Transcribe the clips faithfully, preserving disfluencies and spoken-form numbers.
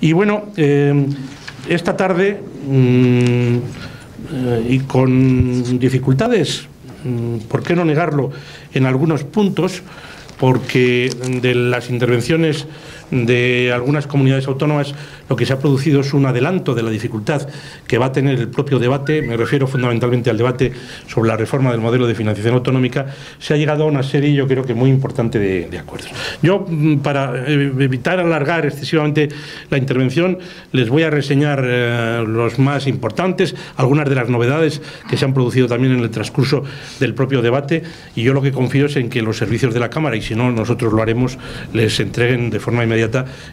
Y bueno, eh, esta tarde, mmm, eh, y con dificultades, mmm, por qué no negarlo, en algunos puntos, porque de las intervenciones de algunas comunidades autónomas lo que se ha producido es un adelanto de la dificultad que va a tener el propio debate, me refiero fundamentalmente al debate sobre la reforma del modelo de financiación autonómica, se ha llegado a una serie, yo creo que muy importante, de, de acuerdos. Yo, para evitar alargar excesivamente la intervención, les voy a reseñar eh, los más importantes, algunas de las novedades que se han producido también en el transcurso del propio debate, y yo lo que confío es en que los servicios de la Cámara, y si no, nosotros lo haremos, les entreguen de forma inmediata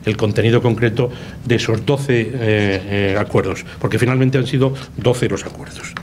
el contenido concreto de esos doce eh, eh, acuerdos, porque finalmente han sido doce los acuerdos.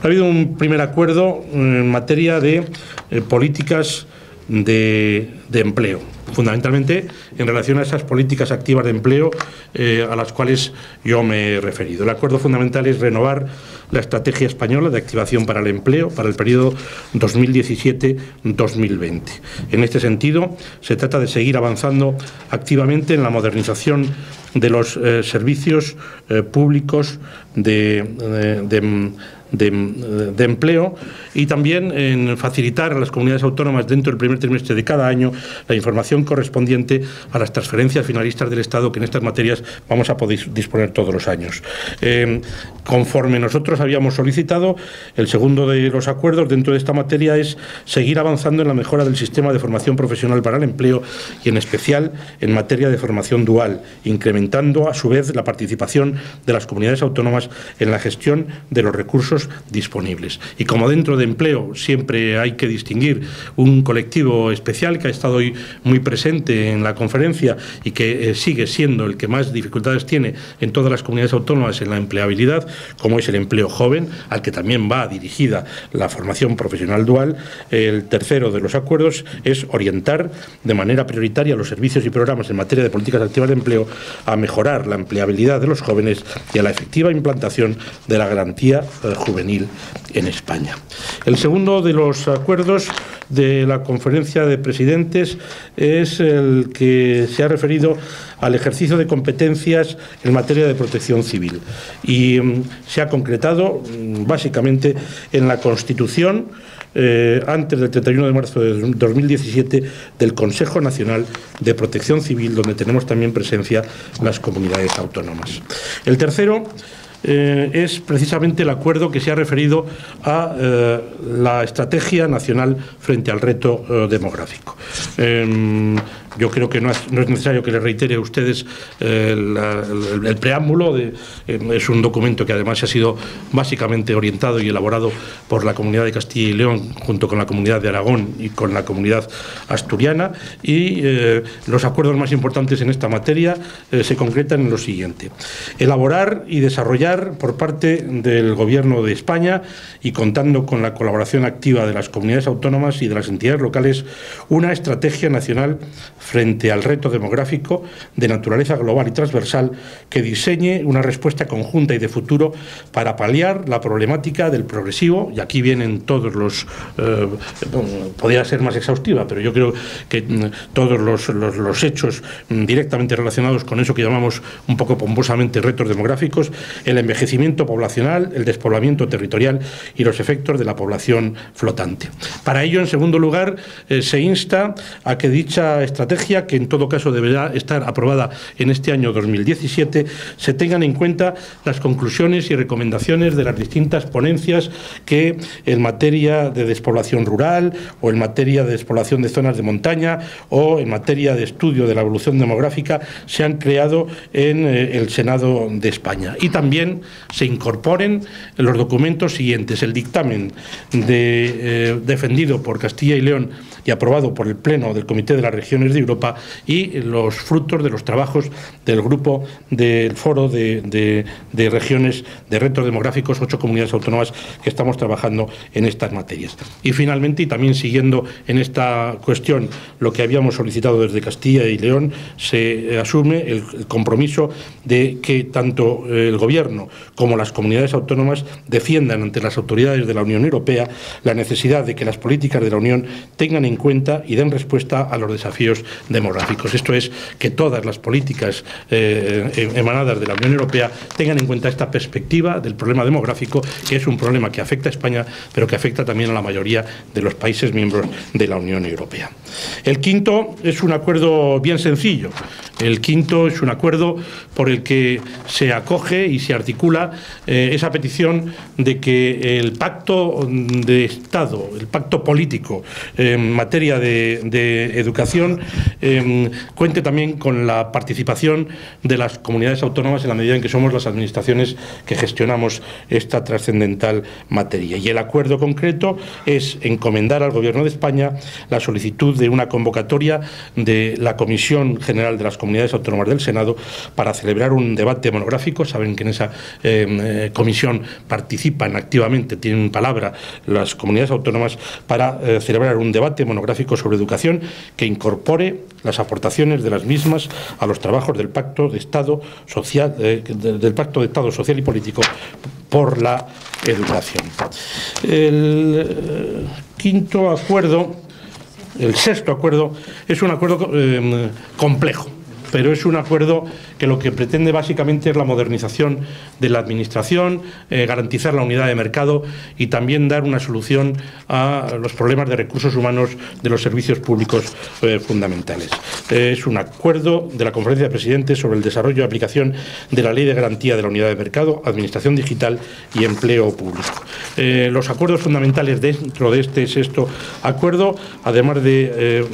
Ha habido un primer acuerdo en materia de eh, políticas de, de empleo, fundamentalmente en relación a esas políticas activas de empleo eh, a las cuales yo me he referido. El acuerdo fundamental es renovar la estrategia española de activación para el empleo para el periodo dos mil diecisiete dos mil veinte. En este sentido, se trata de seguir avanzando activamente en la modernización de los eh, servicios eh, públicos de, eh, de De, de empleo, y también en facilitar a las comunidades autónomas dentro del primer trimestre de cada año la información correspondiente a las transferencias finalistas del Estado, que en estas materias vamos a poder disponer todos los años. Eh, conforme nosotros habíamos solicitado, el segundo de los acuerdos dentro de esta materia es seguir avanzando en la mejora del sistema de formación profesional para el empleo, y en especial en materia de formación dual, incrementando a su vez la participación de las comunidades autónomas en la gestión de los recursos disponibles. Y como dentro de empleo siempre hay que distinguir un colectivo especial que ha estado hoy muy presente en la conferencia y que eh, sigue siendo el que más dificultades tiene en todas las comunidades autónomas en la empleabilidad, como es el empleo joven, al que también va dirigida la formación profesional dual, el tercero de los acuerdos es orientar de manera prioritaria los servicios y programas en materia de políticas activas de empleo a mejorar la empleabilidad de los jóvenes y a la efectiva implantación de la garantía juvenil juvenil en España. El segundo de los acuerdos de la Conferencia de Presidentes es el que se ha referido al ejercicio de competencias en materia de protección civil, y se ha concretado básicamente en la constitución Eh, antes del treinta y uno de marzo de dos mil diecisiete del Consejo Nacional de Protección Civil, donde tenemos también presencia las comunidades autónomas. El tercero eh, es precisamente el acuerdo que se ha referido a eh, la estrategia nacional frente al reto eh, demográfico. Eh, Yo creo que no es, no es necesario que les reitere a ustedes eh, la, el, el preámbulo. De, eh, es un documento que además ha sido básicamente orientado y elaborado por la Comunidad de Castilla y León, junto con la Comunidad de Aragón y con la Comunidad Asturiana. Y eh, los acuerdos más importantes en esta materia eh, se concretan en lo siguiente. Elaborar y desarrollar por parte del Gobierno de España, y contando con la colaboración activa de las comunidades autónomas y de las entidades locales, una estrategia nacional frente al reto demográfico de naturaleza global y transversal que diseñe una respuesta conjunta y de futuro para paliar la problemática del progresivo, y aquí vienen todos los, eh, bueno, podría ser más exhaustiva, pero yo creo que eh, todos los, los, los hechos eh, directamente relacionados con eso que llamamos un poco pomposamente retos demográficos, el envejecimiento poblacional, el despoblamiento territorial y los efectos de la población flotante. Para ello, en segundo lugar, eh, se insta a que dicha estrategia, que en todo caso deberá estar aprobada en este año dos mil diecisiete, se tengan en cuenta las conclusiones y recomendaciones de las distintas ponencias que en materia de despoblación rural, o en materia de despoblación de zonas de montaña, o en materia de estudio de la evolución demográfica se han creado en el Senado de España. Y también se incorporen los documentos siguientes: el dictamen de, eh, defendido por Castilla y León y aprobado por el Pleno del Comité de las Regiones de Europa, y los frutos de los trabajos del grupo del Foro de, de, de Regiones de Retos Demográficos, ocho comunidades autónomas que estamos trabajando en estas materias. Y finalmente, y también siguiendo en esta cuestión lo que habíamos solicitado desde Castilla y León, se asume el, el compromiso de que tanto el Gobierno como las comunidades autónomas defiendan ante las autoridades de la Unión Europea la necesidad de que las políticas de la Unión tengan en cuenta y den respuesta a los desafíos demográficos. Esto es, que todas las políticas eh, emanadas de la Unión Europea tengan en cuenta esta perspectiva del problema demográfico, que es un problema que afecta a España, pero que afecta también a la mayoría de los países miembros de la Unión Europea. El quinto es un acuerdo bien sencillo. El quinto es un acuerdo por el que se acoge y se articula eh, esa petición de que el pacto de Estado, el pacto político eh, en materia de, de educación, eh, cuente también con la participación de las comunidades autónomas en la medida en que somos las administraciones que gestionamos esta trascendental materia. Y el acuerdo concreto es encomendar al Gobierno de España la solicitud de una convocatoria de la Comisión General de las Comunidades Autónomas del Senado para celebrar un debate monográfico. Saben que en esa eh, comisión participan activamente, tienen palabra las comunidades autónomas, para eh, celebrar un debate monográfico sobre educación que incorpore las aportaciones de las mismas a los trabajos del Pacto de Estado Social, eh, del Pacto de Estado Social y Político por la Educación. El quinto acuerdo, el sexto acuerdo, es un acuerdo eh, complejo, pero es un acuerdo que lo que pretende básicamente es la modernización de la Administración, eh, garantizar la unidad de mercado y también dar una solución a los problemas de recursos humanos de los servicios públicos eh, fundamentales. Eh, es un acuerdo de la Conferencia de Presidentes sobre el desarrollo y aplicación de la Ley de Garantía de la Unidad de Mercado, Administración Digital y Empleo Público. Eh, los acuerdos fundamentales dentro de este sexto acuerdo, además de eh,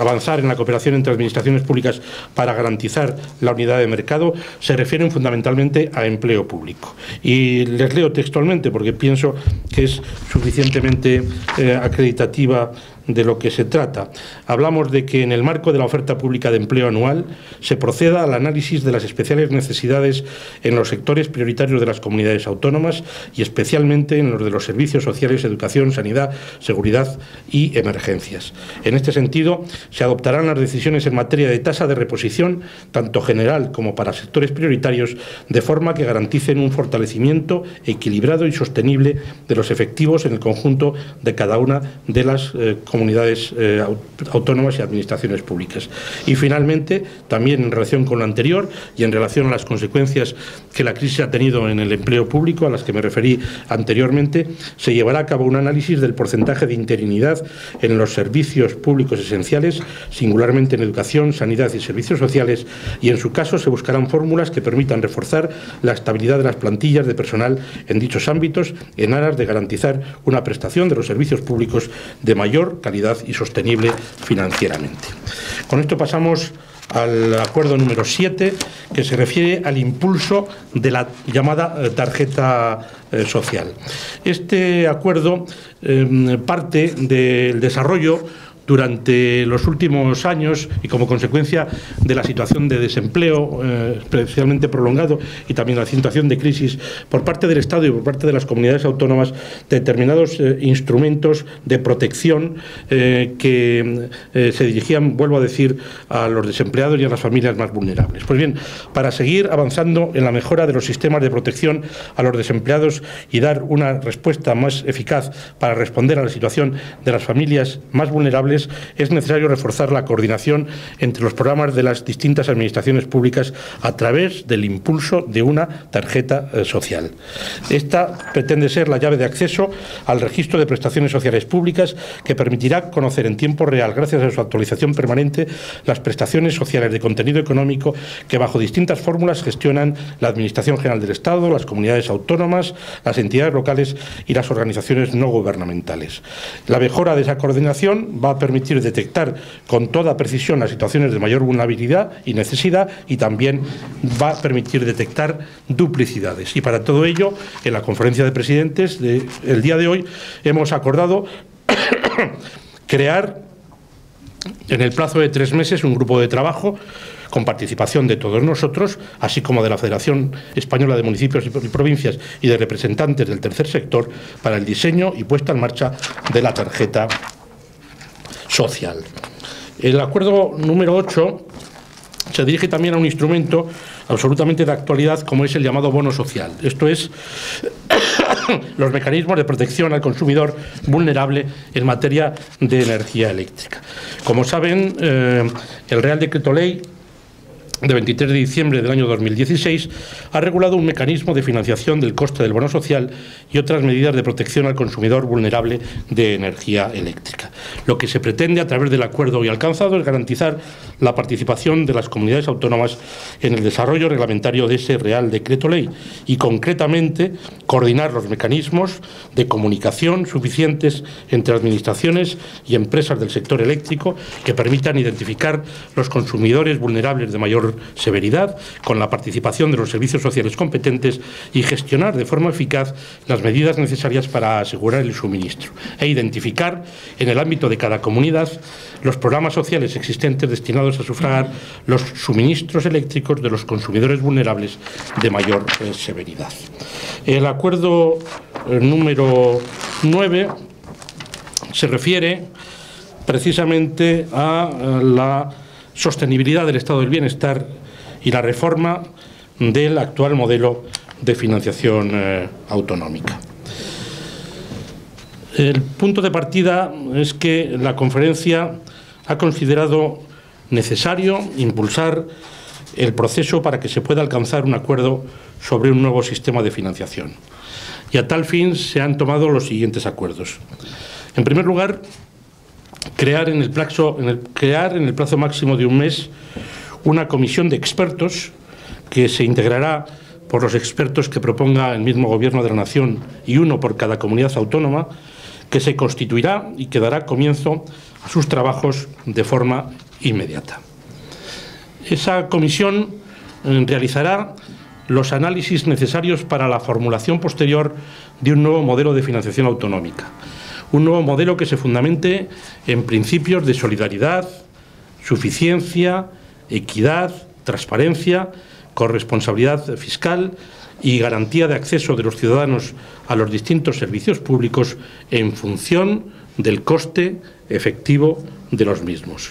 avanzar en la cooperación entre administraciones públicas para garantizar la unidad de mercado, se refieren fundamentalmente a empleo público. Y les leo textualmente porque pienso que es suficientemente eh, acreditativa de lo que se trata. Hablamos de que en el marco de la oferta pública de empleo anual se proceda al análisis de las especiales necesidades en los sectores prioritarios de las comunidades autónomas y especialmente en los de los servicios sociales, educación, sanidad, seguridad y emergencias. En este sentido, se adoptarán las decisiones en materia de tasa de reposición, tanto general como para sectores prioritarios, de forma que garanticen un fortalecimiento equilibrado y sostenible de los efectivos en el conjunto de cada una de las eh, comunidades eh, autónomas y administraciones públicas. Y finalmente, también en relación con lo anterior y en relación a las consecuencias que la crisis ha tenido en el empleo público, a las que me referí anteriormente, se llevará a cabo un análisis del porcentaje de interinidad en los servicios públicos esenciales, singularmente en educación, sanidad y servicios sociales, y en su caso se buscarán fórmulas que permitan reforzar la estabilidad de las plantillas de personal en dichos ámbitos en aras de garantizar una prestación de los servicios públicos de mayor calidad calidad y sostenible financieramente. Con esto pasamos al acuerdo número siete, que se refiere al impulso de la llamada tarjeta eh, social. Este acuerdo eh, parte del desarrollo durante los últimos años y como consecuencia de la situación de desempleo eh, especialmente prolongado y también la situación de crisis por parte del Estado y por parte de las comunidades autónomas, determinados eh, instrumentos de protección eh, que eh, se dirigían, vuelvo a decir, a los desempleados y a las familias más vulnerables. Pues bien, para seguir avanzando en la mejora de los sistemas de protección a los desempleados y dar una respuesta más eficaz para responder a la situación de las familias más vulnerables, es necesario reforzar la coordinación entre los programas de las distintas administraciones públicas a través del impulso de una tarjeta eh, social. Esta pretende ser la llave de acceso al registro de prestaciones sociales públicas que permitirá conocer en tiempo real, gracias a su actualización permanente, las prestaciones sociales de contenido económico que bajo distintas fórmulas gestionan la Administración General del Estado, las comunidades autónomas, las entidades locales y las organizaciones no gubernamentales. La mejora de esa coordinación va a permitir detectar con toda precisión las situaciones de mayor vulnerabilidad y necesidad, y también va a permitir detectar duplicidades. Y para todo ello, en la Conferencia de Presidentes del día de hoy hemos acordado crear en el plazo de tres meses un grupo de trabajo con participación de todos nosotros, así como de la Federación Española de Municipios y Provincias y de representantes del tercer sector, para el diseño y puesta en marcha de la tarjeta social. El acuerdo número ocho se dirige también a un instrumento absolutamente de actualidad como es el llamado bono social. Esto es los mecanismos de protección al consumidor vulnerable en materia de energía eléctrica. Como saben, eh, el Real Decreto-Ley de veintitrés de diciembre del año dos mil dieciséis ha regulado un mecanismo de financiación del coste del bono social y otras medidas de protección al consumidor vulnerable de energía eléctrica. Lo que se pretende a través del acuerdo hoy alcanzado es garantizar la participación de las comunidades autónomas en el desarrollo reglamentario de ese Real Decreto Ley y concretamente coordinar los mecanismos de comunicación suficientes entre administraciones y empresas del sector eléctrico que permitan identificar los consumidores vulnerables de mayor severidad, con la participación de los servicios sociales competentes y gestionar de forma eficaz las medidas necesarias para asegurar el suministro e identificar en el ámbito de cada comunidad los programas sociales existentes destinados a sufragar los suministros eléctricos de los consumidores vulnerables de mayor eh, severidad. El acuerdo eh, número nueve se refiere precisamente a, a la sostenibilidad del estado del bienestar y la reforma del actual modelo de financiación eh, autonómica. El punto de partida es que la conferencia ha considerado necesario impulsar el proceso para que se pueda alcanzar un acuerdo sobre un nuevo sistema de financiación. Y a tal fin se han tomado los siguientes acuerdos. En primer lugar, Crear en, el plazo, en el, crear en el plazo máximo de un mes una comisión de expertos que se integrará por los expertos que proponga el mismo Gobierno de la Nación y uno por cada comunidad autónoma, que se constituirá y que dará comienzo a sus trabajos de forma inmediata. Esa comisión realizará los análisis necesarios para la formulación posterior de un nuevo modelo de financiación autonómica. Un nuevo modelo que se fundamente en principios de solidaridad, suficiencia, equidad, transparencia, corresponsabilidad fiscal y garantía de acceso de los ciudadanos a los distintos servicios públicos en función del coste efectivo de los mismos.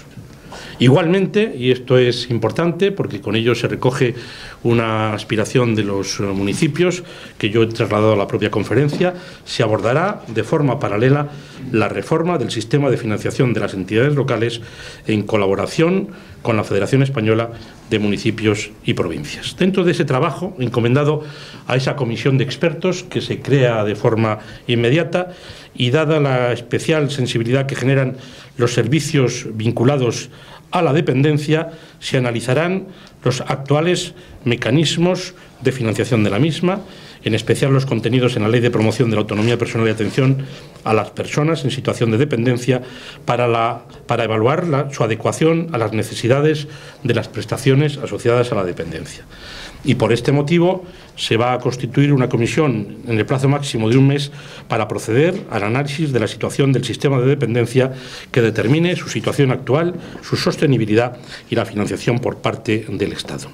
Igualmente, y esto es importante porque con ello se recoge una aspiración de los municipios que yo he trasladado a la propia conferencia, se abordará de forma paralela la reforma del sistema de financiación de las entidades locales en colaboración con la Federación Española de Municipios y Provincias. Dentro de ese trabajo, encomendado a esa comisión de expertos que se crea de forma inmediata y dada la especial sensibilidad que generan los servicios vinculados a la dependencia, se analizarán los actuales mecanismos de financiación de la misma, en especial los contenidos en la Ley de Promoción de la Autonomía Personal y Atención a las personas en situación de dependencia para, la, para evaluar la, su adecuación a las necesidades de las prestaciones asociadas a la dependencia. Y por este motivo se va a constituir una comisión en el plazo máximo de un mes para proceder al análisis de la situación del sistema de dependencia que determine su situación actual, su sostenibilidad y la financiación por parte del Estado.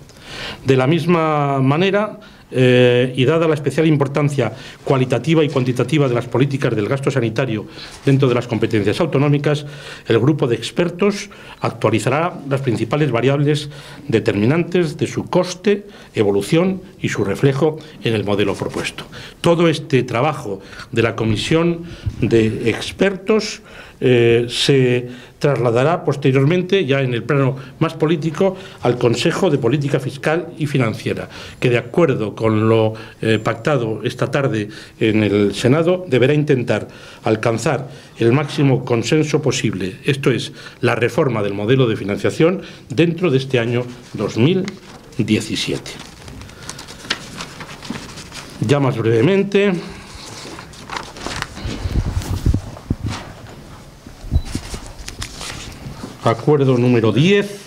De la misma manera, Eh, y dada la especial importancia cualitativa y cuantitativa de las políticas del gasto sanitario dentro de las competencias autonómicas, el grupo de expertos actualizará las principales variables determinantes de su coste, evolución y su reflejo en el modelo propuesto. Todo este trabajo de la comisión de expertos eh, se trasladará posteriormente, ya en el plano más político, al Consejo de Política Fiscal y Financiera, que de acuerdo con lo eh, pactado esta tarde en el Senado, deberá intentar alcanzar el máximo consenso posible, esto es, la reforma del modelo de financiación dentro de este año dos mil diecisiete. Ya más brevemente, acuerdo número diez,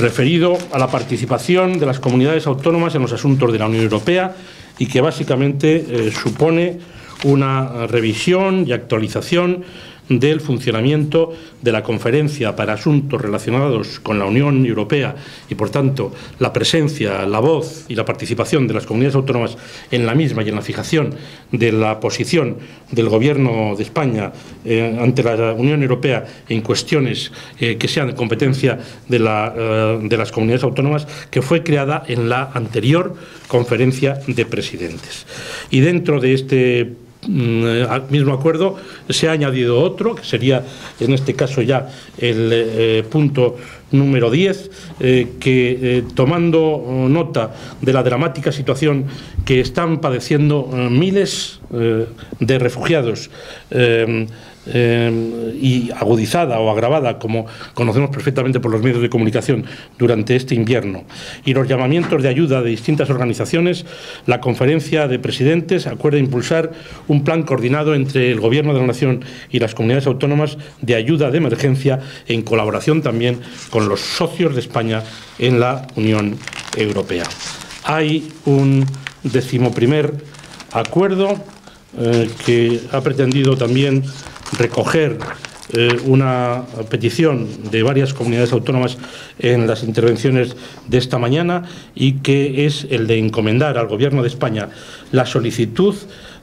referido a la participación de las comunidades autónomas en los asuntos de la Unión Europea y que básicamente eh, supone una revisión y actualización del funcionamiento de la Conferencia para asuntos relacionados con la Unión Europea y, por tanto, la presencia, la voz y la participación de las comunidades autónomas en la misma y en la fijación de la posición del Gobierno de España eh, ante la Unión Europea en cuestiones eh, que sean competencia de, la, eh, de las comunidades autónomas, que fue creada en la anterior Conferencia de Presidentes. Y dentro de este mismo acuerdo se ha añadido otro, que sería en este caso ya el eh, punto número diez, eh, que eh, tomando nota de la dramática situación que están padeciendo eh, miles eh, de refugiados eh, Eh, y agudizada o agravada, como conocemos perfectamente por los medios de comunicación durante este invierno, y los llamamientos de ayuda de distintas organizaciones, la Conferencia de Presidentes acuerda impulsar un plan coordinado entre el Gobierno de la Nación y las comunidades autónomas de ayuda de emergencia, en colaboración también con los socios de España en la Unión Europea. Hay un decimoprimer acuerdo eh, que ha pretendido también recoger eh, una petición de varias comunidades autónomas en las intervenciones de esta mañana, y que es el de encomendar al Gobierno de España la solicitud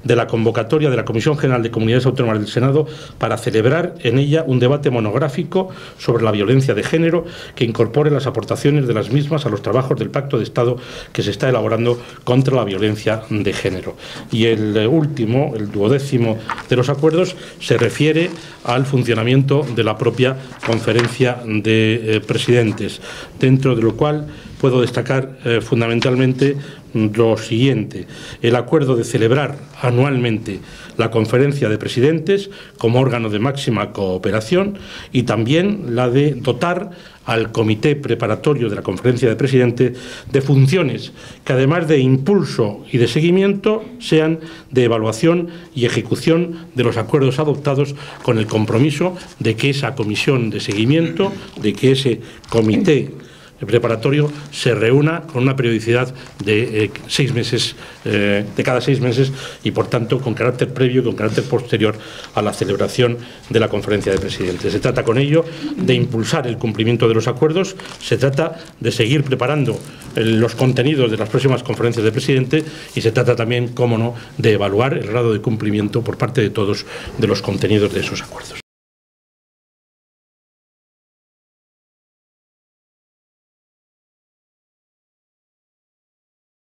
de la convocatoria de la Comisión General de Comunidades Autónomas del Senado para celebrar en ella un debate monográfico sobre la violencia de género que incorpore las aportaciones de las mismas a los trabajos del Pacto de Estado que se está elaborando contra la violencia de género. Y el último, el duodécimo de los acuerdos, se refiere al funcionamiento de la propia Conferencia de eh, Presidentes, dentro de lo cual puedo destacar eh, fundamentalmente lo siguiente: el acuerdo de celebrar anualmente la Conferencia de Presidentes como órgano de máxima cooperación, y también la de dotar al Comité Preparatorio de la Conferencia de Presidentes de funciones que, además de impulso y de seguimiento, sean de evaluación y ejecución de los acuerdos adoptados, con el compromiso de que esa comisión de seguimiento, de que ese comité el preparatorio se reúna con una periodicidad de eh, seis meses, eh, de cada seis meses, y por tanto con carácter previo y con carácter posterior a la celebración de la Conferencia de Presidentes. Se trata con ello de impulsar el cumplimiento de los acuerdos, se trata de seguir preparando eh, los contenidos de las próximas conferencias de presidentes, y se trata también, cómo no, de evaluar el grado de cumplimiento por parte de todos de los contenidos de esos acuerdos.